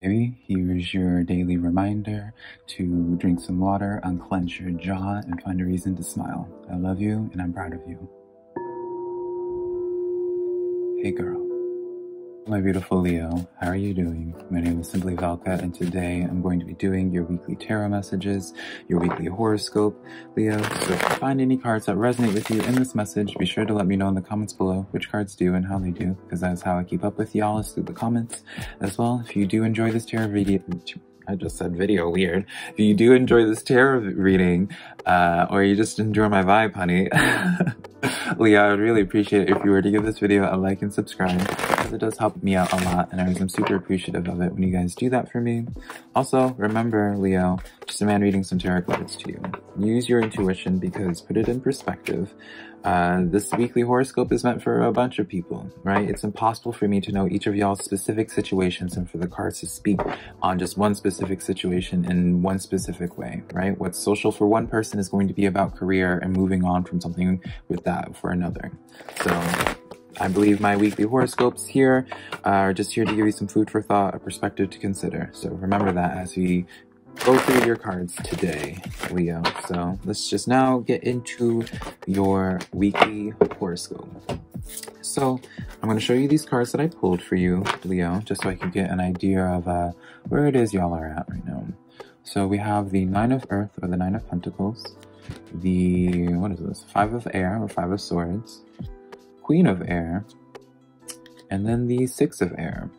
Maybe here's your daily reminder to drink some water, unclench your jaw, and find a reason to smile. I love you, and I'm proud of you. Hey girl. My beautiful Leo, how are you doing? My name is Simply Velka, and today I'm going to be doing your weekly tarot messages, your weekly horoscope, Leo. So if you find any cards that resonate with you in this message, be sure to let me know in the comments below which cards do and how they do, because that's how I keep up with y'all, is through the comments. As well, if you do enjoy this tarot video, I just said video, weird. If you do enjoy this tarot reading, or you just enjoy my vibe, honey, Leo, I would really appreciate it if you were to give this video a like and subscribe, because it does help me out a lot, and I'm super appreciative of it when you guys do that for me. Also, remember, Leo, just a man reading some tarot cards to you. Use your intuition, because put it in perspective. This weekly horoscope is meant for a bunch of people, right? It's impossible for me to know each of y'all's specific situations and for the cards to speak on just one specific situation in one specific way, right? What's social for one person is going to be about career and moving on from something with that for another. So I believe my weekly horoscopes here are just here to give you some food for thought, a perspective to consider. So remember that as we go through your cards today, Leo. So let's just now get into your weekly horoscope. So I'm going to show you these cards that I pulled for you, Leo, just so I can get an idea of where it is y'all are at right now. So we have the Nine of Earth, or the Nine of Pentacles, the, what is this, Five of Air, or Five of Swords, Queen of Air, and then the Six of Air.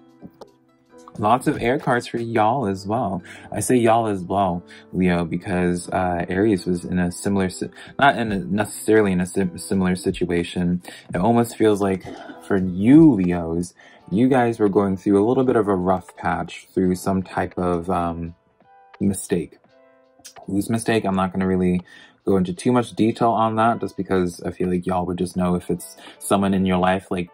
Lots of air cards for y'all as well. I say y'all as well, Leo, because Aries was in a similar, not necessarily in a similar situation. It almost feels like for you, Leos, you guys were going through a little bit of a rough patch through some type of mistake. Whose mistake? I'm not going to really go into too much detail on that, just because I feel like y'all would just know if it's someone in your life, like,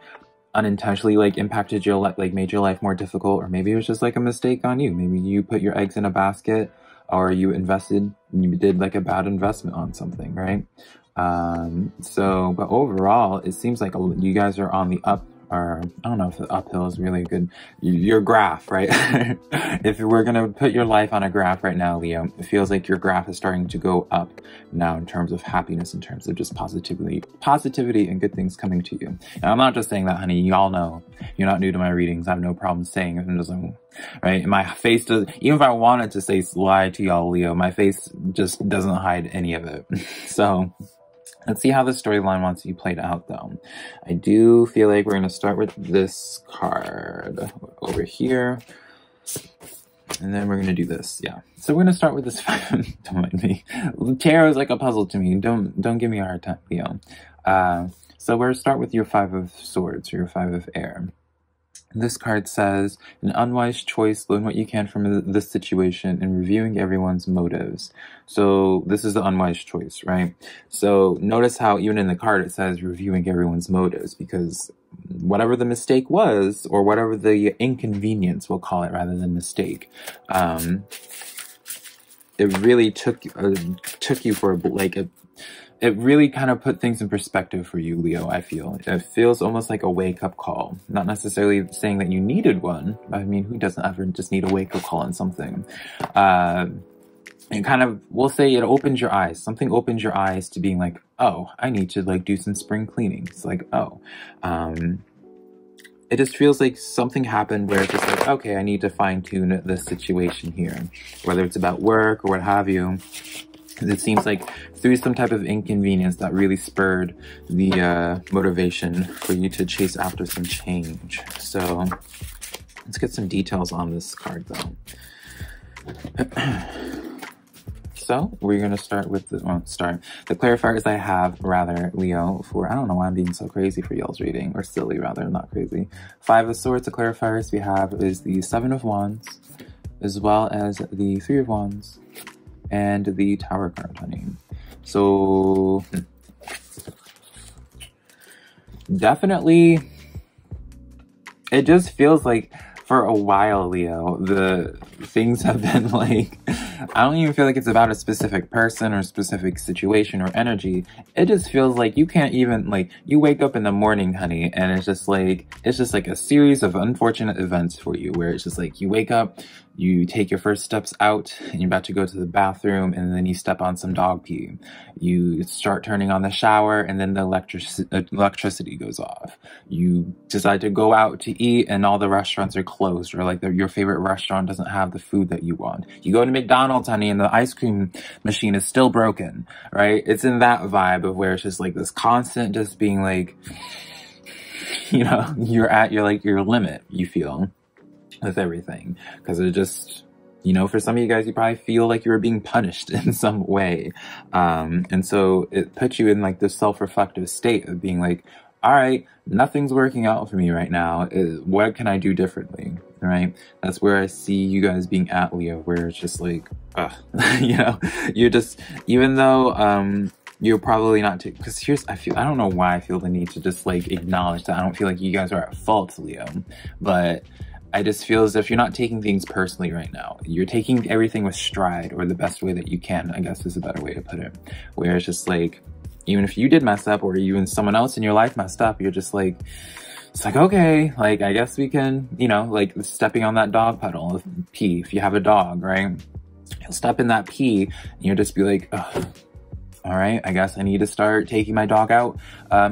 unintentionally, like, impacted your life, like, made your life more difficult, or maybe it was just like a mistake on you. Maybe you put your eggs in a basket, or you invested and you did like a bad investment on something, right? So, but overall, it seems like you guys are on the up, or I don't know if the uphill is really good, your graph, right? If we're gonna put your life on a graph right now, Leo, it feels like your graph is starting to go up now in terms of happiness, in terms of just positivity and good things coming to you. And I'm not just saying that, honey, y'all know, you're not new to my readings. I have no problem saying it. I'm just like, right? And my face doesn't, even if I wanted to say lie to y'all, Leo, my face just doesn't hide any of it. So let's see how the storyline wants to be played out, though. I do feel like we're going to start with this card over here. And then we're going to do this, yeah. So we're going to start with this. Don't mind me. Tarot is like a puzzle to me. Don't give me a hard time, Leo. So we're going to start with your Five of Swords, or your Five of Air. This card says, an unwise choice, learn what you can from this situation, and reviewing everyone's motives. So this is the unwise choice, right? So notice how even in the card it says reviewing everyone's motives, because whatever the mistake was, or whatever the inconvenience, we'll call it rather than mistake, it really took you for like a... It really kind of put things in perspective for you, Leo, I feel. It feels almost like a wake-up call. Not necessarily saying that you needed one. I mean, who doesn't ever just need a wake-up call on something? And kind of, we'll say it opens your eyes. Something opens your eyes to being like, oh, I need to, like, do some spring cleaning. It's like, oh. It just feels like something happened where it's just like, okay, I need to fine-tune this situation here. Whether it's about work or what have you. It seems like through some type of inconvenience that really spurred the motivation for you to chase after some change. So let's get some details on this card, though. So we're going to start with the, well, the clarifiers I have, rather, Leo, for, I don't know why I'm being so crazy for y'all's reading, or silly rather, not crazy. Five of Swords, the clarifiers we have is the Seven of Wands, as well as the Three of Wands, and the Tower card, honey. So definitely, it just feels like for a while, Leo. The things have been like, I don't even feel like it's about a specific person or specific situation or energy. It just feels like you can't even, like, you wake up in the morning, honey, and it's just like a series of unfortunate events for you, where it's just like you wake up, you take your first steps out, and you're about to go to the bathroom, and then you step on some dog pee. You start turning on the shower, and then the electricity goes off. You decide to go out to eat, and all the restaurants are closed, or like your favorite restaurant doesn't have the food that you want. You go to McDonald's, honey, and the ice cream machine is still broken, right? It's in that vibe of where it's just like this constant just being like, you know, you're at your, like, your limit, you feel, with everything, because it just, you know, for some of you guys, you probably feel like you were being punished in some way, and so it puts you in like this self-reflective state of being like, all right, nothing's working out for me right now, what can I do differently, right? That's where I see you guys being at, Leo, where it's just like, ugh. You know, you're just, even though you're probably not too, because here's, I don't know why I feel the need to just like acknowledge that. I don't feel like you guys are at fault, Leo, but I just feel as if you're not taking things personally right now. You're taking everything with stride, or the best way that you can, I guess is a better way to put it. Where it's just like, even if you did mess up, or even someone else in your life messed up, you're just like, it's like, okay, like, I guess we can, you know, like stepping on that dog puddle of pee, if you have a dog, right? You'll step in that pee, and you'll just be like, ugh. All right, I guess I need to start taking my dog out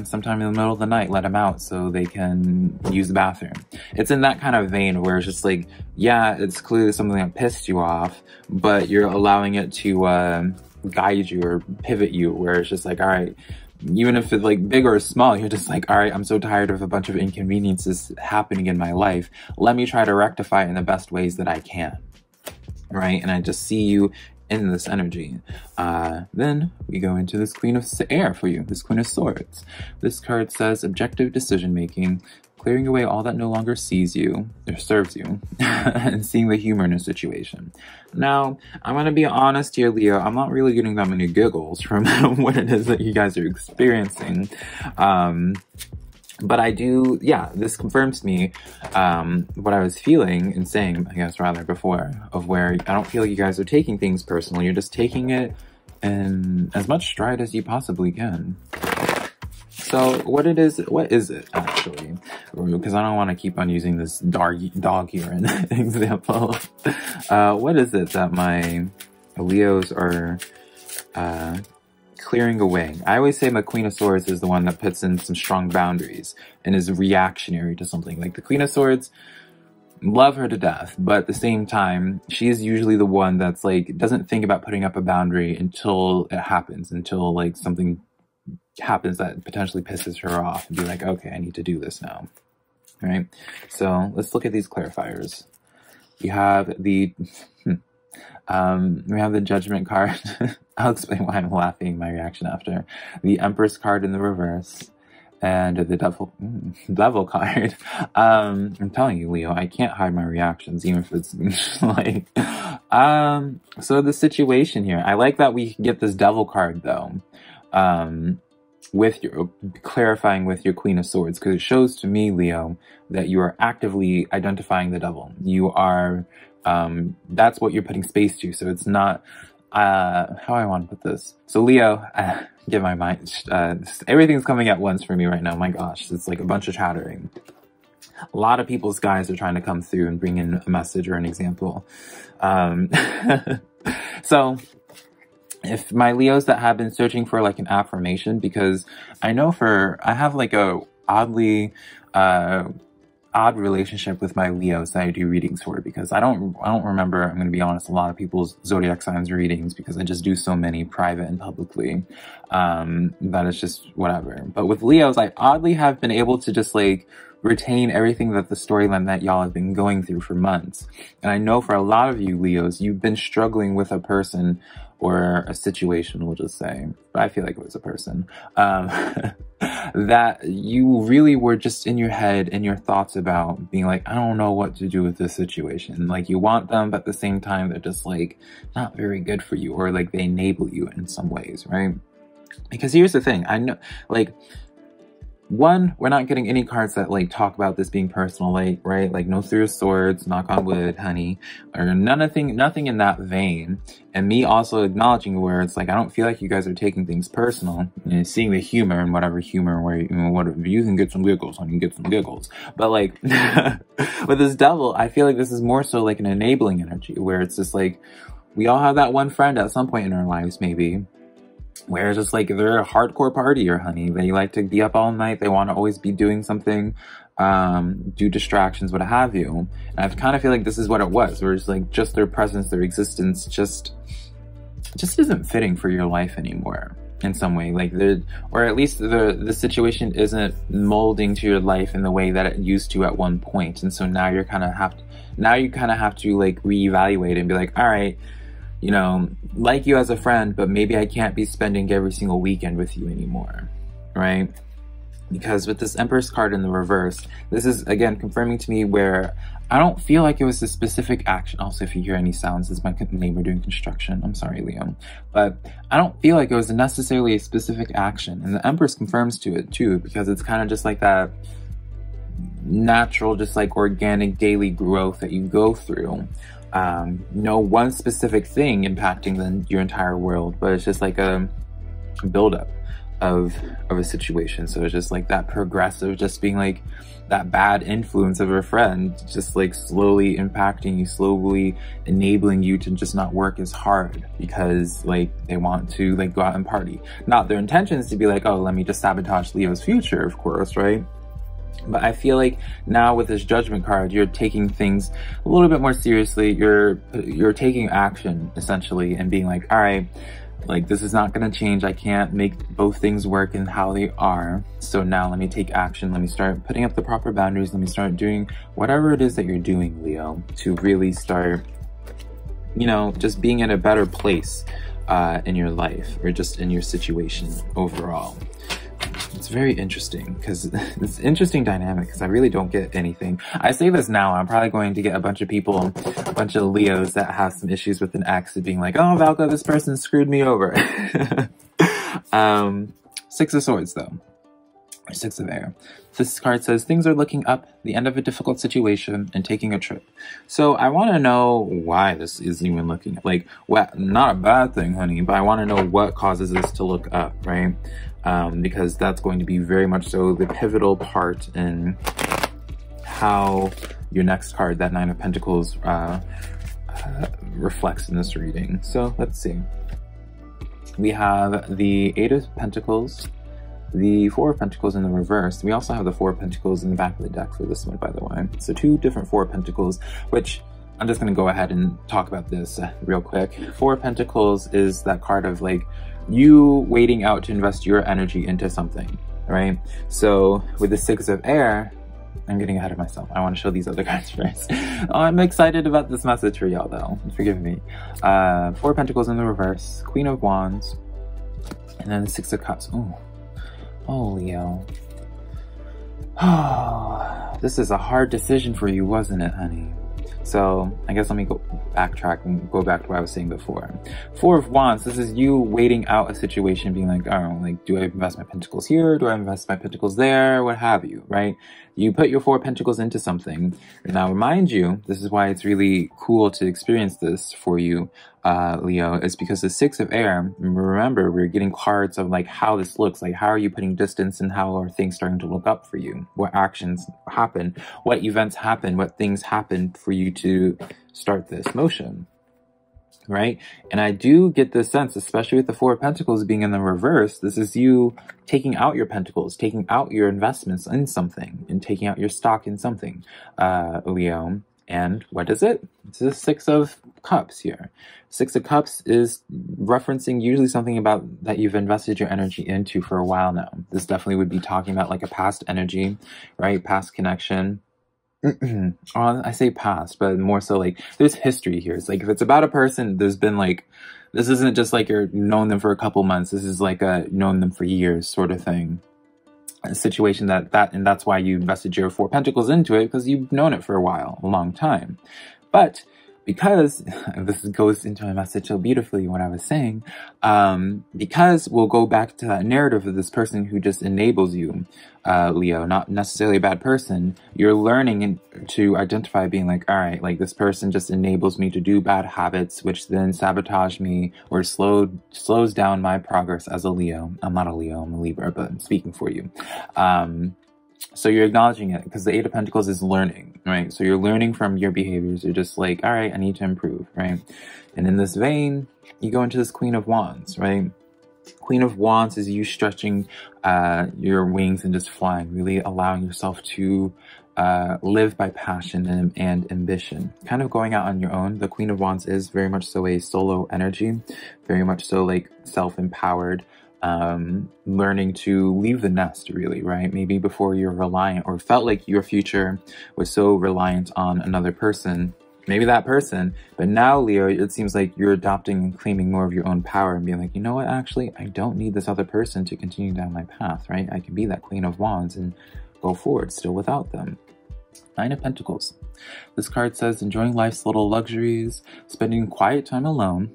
sometime in the middle of the night, let him out so they can use the bathroom. It's in that kind of vein where it's just like, yeah, it's clearly something that pissed you off, but you're allowing it to guide you or pivot you, where it's just like, all right, even if it's like big or small, you're just like, all right, I'm so tired of a bunch of inconveniences happening in my life. Let me try to rectify it in the best ways that I can, right? And I just see you in this energy. Then we go into this Queen of Air for you, this Queen of Swords. This card says objective decision making, clearing away all that no longer sees you or serves you, and seeing the humor in a situation. Now, I'm gonna be honest here, Leo, I'm not really getting that many giggles from what it is that you guys are experiencing. But I do, yeah, this confirms to me what I was feeling and saying, I guess, rather before, of where I don't feel like you guys are taking things personally. You're just taking it in as much stride as you possibly can. So what is it actually? Because I don't want to keep on using this dog urine example. What is it that my Leos are clearing away? I always say the Queen of Swords is the one that puts in some strong boundaries and is reactionary to something. Like the Queen of Swords, love her to death, but at the same time, she's usually the one that's like, doesn't think about putting up a boundary until it happens, until like something happens that potentially pisses her off, and be like, okay, I need to do this now. All right, so let's look at these clarifiers. You have the we have the Judgment card. I'll explain why I'm laughing, my reaction after. The Empress card in the reverse, and the Devil card. I'm telling you, Leo, I can't hide my reactions, even if it's like... so the situation here, I like that we get this Devil card, though, with your clarifying with your Queen of Swords, because it shows to me, Leo, that you are actively identifying the devil. You are... that's what you're putting space to. So it's not, how I want to put this. So Leo, get my mind, everything's coming at once for me right now. My gosh, it's like a bunch of chattering. A lot of people's guys are trying to come through and bring in a message or an example. So if my Leos that have been searching for like an affirmation, because I know I have like a oddly, odd relationship with my Leos that I do readings for, because I don't remember, I'm going to be honest, a lot of people's zodiac signs readings, because I just do so many private and publicly, that it's just whatever. But with Leos, I oddly have been able to just like retain everything that the storyline that y'all have been going through for months. And I know for a lot of you Leos, you've been struggling with a person or a situation, we'll just say, but I feel like it was a person, that you really were just in your head and your thoughts about being like, I don't know what to do with this situation. Like you want them, but at the same time, they're just like, not very good for you, or like they enable you in some ways, right? Because here's the thing, I know, like, One, we're not getting any cards that like talk about this being personal, like, right? Like no serious swords, knock on wood, honey, or nothing in that vein. And me also acknowledging where it's like, I don't feel like you guys are taking things personal and seeing the humor and whatever humor where you, you can get some giggles and you can get some giggles. But like with this devil, I feel like this is more so like an enabling energy where it's just like, we all have that one friend at some point in our lives, maybe, where it's just like they're a hardcore partier, honey. They like to be up all night. They want to always be doing something, do distractions, what have you. And I kind of feel like this is what it was. Where it's like just their presence, their existence just isn't fitting for your life anymore in some way. Like or at least the situation isn't molding to your life in the way that it used to at one point. And so now you're kind of have to like reevaluate and be like, all right, you know, like you as a friend, but maybe I can't be spending every single weekend with you anymore, right? Because with this Empress card in the reverse, this is, again, confirming to me where I don't feel like it was a specific action. Also, if you hear any sounds, it's my neighbor doing construction. I'm sorry, Leo. But I don't feel like it was necessarily a specific action. And the Empress confirms to it, too, because it's kind of just like that natural, just like organic daily growth that you go through. No one specific thing impacting your entire world, but it's just like a buildup of a situation. So it's just like that progressive, just being like that bad influence of a friend, just like slowly impacting you, slowly enabling you to just not work as hard because like they want to like go out and party. Not their intentions to be like, oh, let me just sabotage Leo's future, of course, right? But I feel like now with this Judgment card, you're taking things a little bit more seriously. You're taking action, essentially, and being like, all right, like this is not going to change. I can't make both things work in how they are. So now let me take action. Let me start putting up the proper boundaries. Let me start doing whatever it is that you're doing, Leo, to really start, you know, just being in a better place in your life or just in your situation overall. It's very interesting because it's interesting dynamic because I really don't get anything. I say this now, I'm probably going to get a bunch of people, a bunch of Leos that have some issues with an ex and being like, oh, Velka, this person screwed me over. Six of Swords, though. Or Six of Air. This card says, things are looking up, the end of a difficult situation, and taking a trip. So I want to know why this isn't even looking up. Like, well, not a bad thing, honey, but I want to know what causes this to look up, right? Because that's going to be very much so the pivotal part in how your next card, that Nine of Pentacles, reflects in this reading. So let's see. We have the Eight of Pentacles, the Four of Pentacles in the reverse. We also have the Four of Pentacles in the back of the deck for this one, by the way. So two different Four of Pentacles, which I'm just going to go ahead and talk about this real quick. Four of Pentacles is that card of like you waiting out to invest your energy into something, right? So with the Six of Air, I'm getting ahead of myself. I want to show these other cards first. Oh, I'm excited about this message for y'all though. Forgive me. Four of Pentacles in the reverse, Queen of Wands, and then the Six of Cups. Ooh. Oh, Leo. Oh, this is a hard decision for you, wasn't it, honey? So I guess let me go backtrack and go back to what I was saying before. Four of Wands, this is you waiting out a situation, being like, oh, like, do I invest my pentacles here? Do I invest my pentacles there? What have you, right? You put your Four of Pentacles into something. Now, remind you, this is why it's really cool to experience this for you, Leo, is because the Six of Air, remember, we're getting cards of like how this looks, like how are you putting distance and how are things starting to look up for you? What actions happen? What events happen? What things happen for you to start this motion, right? And I do get this sense, especially with the Four of Pentacles being in the reverse, this is you taking out your pentacles, taking out your investments in something and taking out your stock in something, Leo. And what is it? It's the Six of Cups here. Six of Cups is referencing usually something about that you've invested your energy into for a while now. This definitely would be talking about like a past energy, right? Past connection. I say past, but more so like there's history here. It's like if it's about a person, there's been like, this isn't just like you're known them for a couple months. This is like a known them for years sort of thing. A situation and that's why you invested your Four Pentacles into it, because you've known it for a while, a long time. But because, and this goes into my message so beautifully what I was saying, because we'll go back to that narrative of this person who just enables you, Leo, not necessarily a bad person. You're learning to identify being like, all right, like this person just enables me to do bad habits, which then sabotage me or slows down my progress as a Leo. I'm not a Leo, I'm a Libra, but I'm speaking for you. So you're acknowledging it because the Eight of Pentacles is learning, right? So you're learning from your behaviors. You're just like, all right, I need to improve, right? And in this vein, you go into this Queen of Wands, right? Queen of Wands is you stretching your wings and just flying, really allowing yourself to live by passion and ambition, kind of going out on your own. The Queen of Wands is very much so a solo energy, very much so like self-empowered, learning to leave the nest, really, right? Maybe before you're reliant or felt like your future was so reliant on another person, maybe that person, but now, Leo, it seems like you're adopting and claiming more of your own power and being like, you know what, actually, I don't need this other person to continue down my path, right? I can be that Queen of Wands and go forward still without them. Nine of Pentacles. This card says, enjoying life's little luxuries, spending quiet time alone,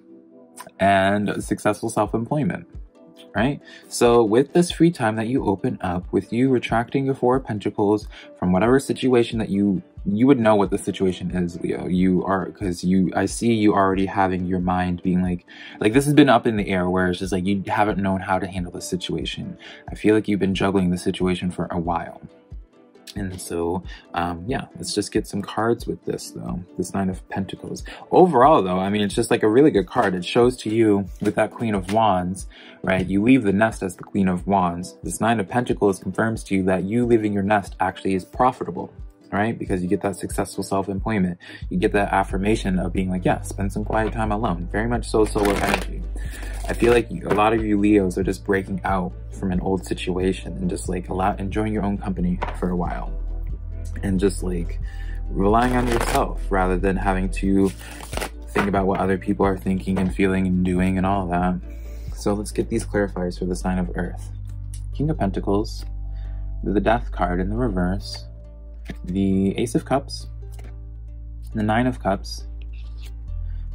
and successful self-employment. Right? So with this free time that you open up, with you retracting your Four of Pentacles from whatever situation that you would know what the situation is, Leo. You are, because I see you already having your mind being like this has been up in the air where it's just like you haven't known how to handle the situation. I feel like you've been juggling the situation for a while. And so, yeah, let's just get some cards with this, though, this Nine of Pentacles. Overall, though, I mean, it's just like a really good card. It shows to you with that Queen of Wands, right? You leave the nest as the Queen of Wands. This Nine of Pentacles confirms to you that you leaving your nest actually is profitable, right? Because you get that successful self-employment. You get that affirmation of being like, yeah, spend some quiet time alone. Very much so solo energy. I feel like a lot of you Leos are just breaking out from an old situation and just like enjoying your own company for a while and just like relying on yourself rather than having to think about what other people are thinking and feeling and doing and all that. So let's get these clarifiers for the sign of Earth. King of Pentacles, the Death card in the reverse, the Ace of Cups, the Nine of Cups,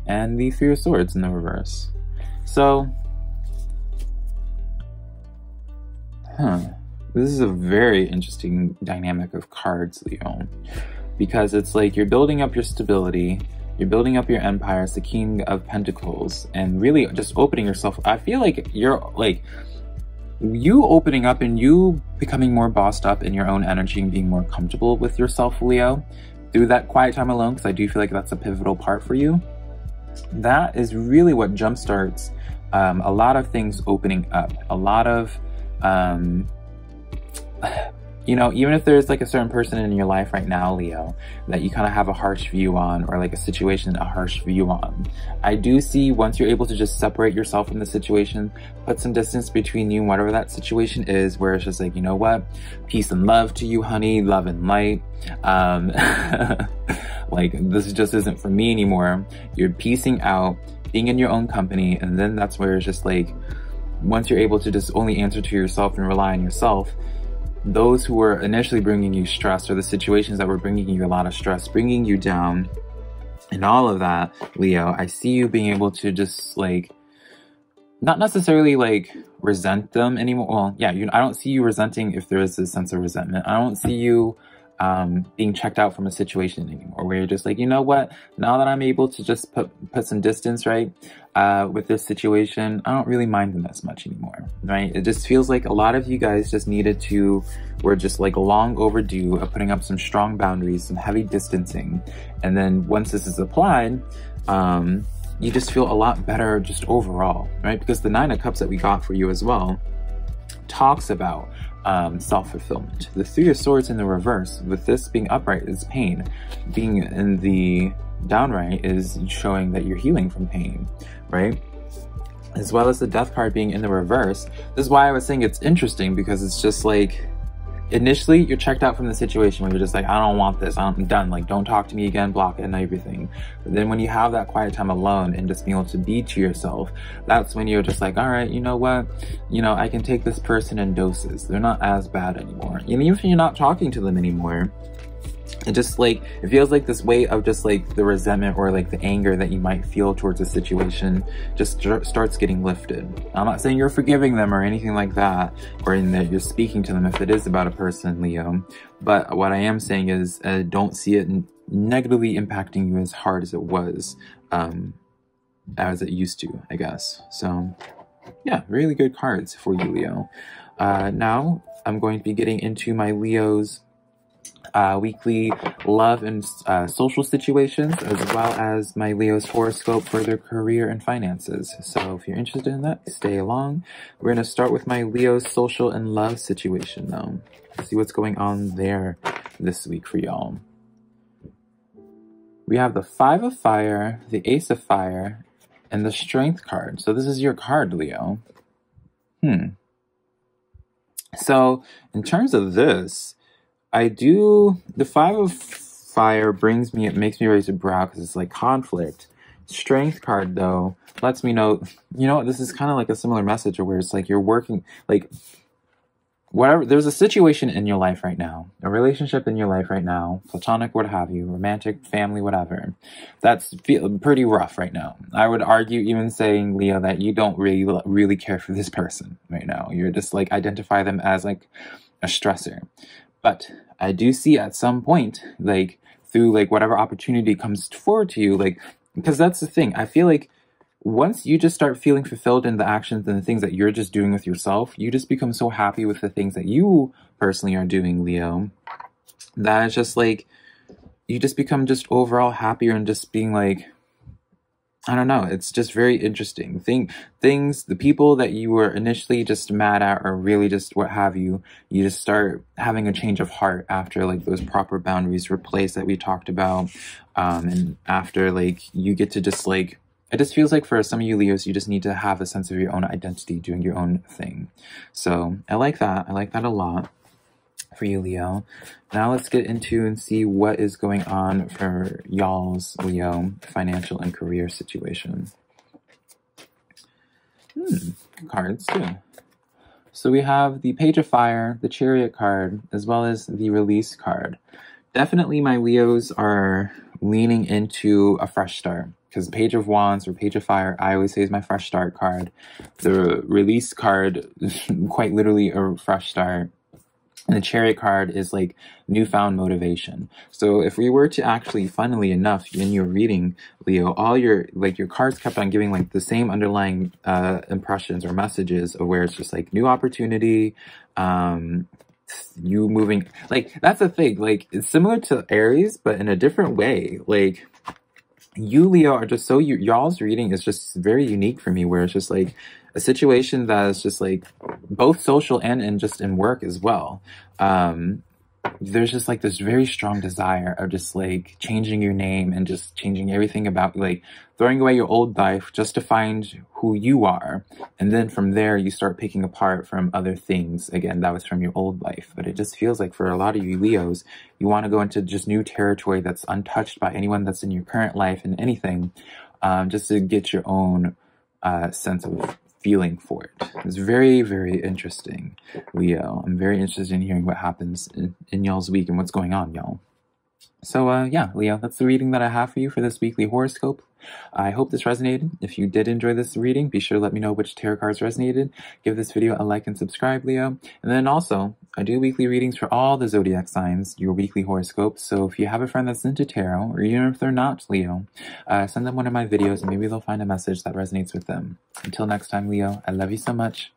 and the Three of Swords in the reverse. So, this is a very interesting dynamic of cards, Leo, because it's like you're building up your stability, you're building up your empire as the King of Pentacles, and really just opening yourself. I feel like you're like, you opening up and you becoming more bossed up in your own energy and being more comfortable with yourself, Leo, through that quiet time alone, because I do feel like that's a pivotal part for you. That is really what jumpstarts a lot of things opening up. A lot of, you know, even if there's like a certain person in your life right now, Leo, that you kind of have a harsh view on, or like a situation, a harsh view on, I do see once you're able to just separate yourself from the situation, put some distance between you and whatever that situation is, where it's just like, you know what, peace and love to you, honey, love and light. Like, this just isn't for me anymore. You're piecing out, being in your own company, and then that's where it's just like, once you're able to just only answer to yourself and rely on yourself, those who were initially bringing you stress, or the situations that were bringing you a lot of stress, bringing you down, and all of that, Leo, I see you being able to just like, not necessarily like resent them anymore. Well, yeah, I don't see you resenting if there is a sense of resentment. I don't see you being checked out from a situation anymore, where you're just like, you know what, now that I'm able to just put some distance, right, with this situation, I don't really mind them as much anymore, right? It just feels like a lot of you guys just needed to, were just like long overdue of putting up some strong boundaries, some heavy distancing, and then once this is applied, you just feel a lot better just overall, right? Because the Nine of Cups that we got for you as well talks about self-fulfillment. The Three of Swords in the reverse, with this being upright, is pain. Being in the downright is showing that you're healing from pain, right? As well as the Death card being in the reverse. This is why I was saying it's interesting, because it's just like, initially you're checked out from the situation where you're just like, I don't want this, I'm done, like don't talk to me again, block it and everything. But then when you have that quiet time alone and just being able to be to yourself, that's when you're just like, all right, you know what, you know, I can take this person in doses, they're not as bad anymore. And even if you're not talking to them anymore, It just like, it feels like this weight of just like the resentment or like the anger that you might feel towards a situation just starts getting lifted. I'm not saying you're forgiving them or anything like that, or in that you're speaking to them if it is about a person, Leo. But what I am saying is don't see it negatively impacting you as hard as it was, as it used to, I guess. So yeah, really good cards for you, Leo. Now I'm going to be getting into my Leo's weekly love and social situations, as well as my Leo's horoscope for their career and finances. So if you're interested in that, stay along. We're going to start with my Leo's social and love situation, though. See what's going on there this week for y'all. We have the Five of Fire, the Ace of Fire, and the Strength card. So this is your card, Leo. So in terms of this, the Five of Fire brings me, it makes me raise a brow because it's like conflict. Strength card, though, lets me know, you know, this is kind of like a similar message where it's like you're working, like, whatever, there's a situation in your life right now, a relationship in your life right now, platonic, what have you, romantic, family, whatever, that's feeling pretty rough right now. I would argue, even saying, Leo, that you don't really care for this person right now. You're just like, identify them as like a stressor. But I do see at some point, like, through, like, whatever opportunity comes forward to you, like, because that's the thing. I feel like once you just start feeling fulfilled in the actions and the things that you're just doing with yourself, you just become so happy with the things that you personally are doing, Leo, that it's just, like, you just become just overall happier and just being, like, I don't know. It's just very interesting. The people that you were initially just mad at or really just what have you, you just start having a change of heart after like those proper boundaries were placed that we talked about. And after like you get to just like, it just feels like for some of you Leos, you just need to have a sense of your own identity, doing your own thing. So I like that. I like that a lot for you, Leo. Now let's get into and see what is going on for y'all's Leo financial and career situation. Cards too. So we have the Page of Fire, the Chariot card, as well as the Release card. Definitely my Leos are leaning into a fresh start, because Page of Wands or Page of Fire, I always say, is my fresh start card. The Release card, quite literally a fresh start. And the Chariot card is like newfound motivation. So if we were to actually, funnily enough, in your reading, Leo, all your, like, your cards kept on giving like the same underlying impressions or messages of where it's just like new opportunity, you moving, like, that's the thing, like, it's similar to Aries, but in a different way. Like, you, Leo, are just so, y'all's reading is just very unique for me, where it's just like a situation that is just like both social and just in work as well. There's just like this very strong desire of just like changing your name and just changing everything about, like, throwing away your old life just to find who you are. And then from there, you start picking apart from other things. Again, that was from your old life. But it just feels like for a lot of you Leos, you want to go into just new territory that's untouched by anyone that's in your current life and anything, just to get your own sense of feeling for it. It's very, very interesting, Leo. I'm very interested in hearing what happens in y'all's week and what's going on, y'all. So yeah, Leo, that's the reading that I have for you for this weekly horoscope. I hope this resonated. If you did enjoy this reading, be sure to let me know which tarot cards resonated. Give this video a like and subscribe, Leo. And then also, I do weekly readings for all the zodiac signs, your weekly horoscope. So if you have a friend that's into tarot, or even if they're not, Leo, send them one of my videos and maybe they'll find a message that resonates with them. Until next time, Leo, I love you so much.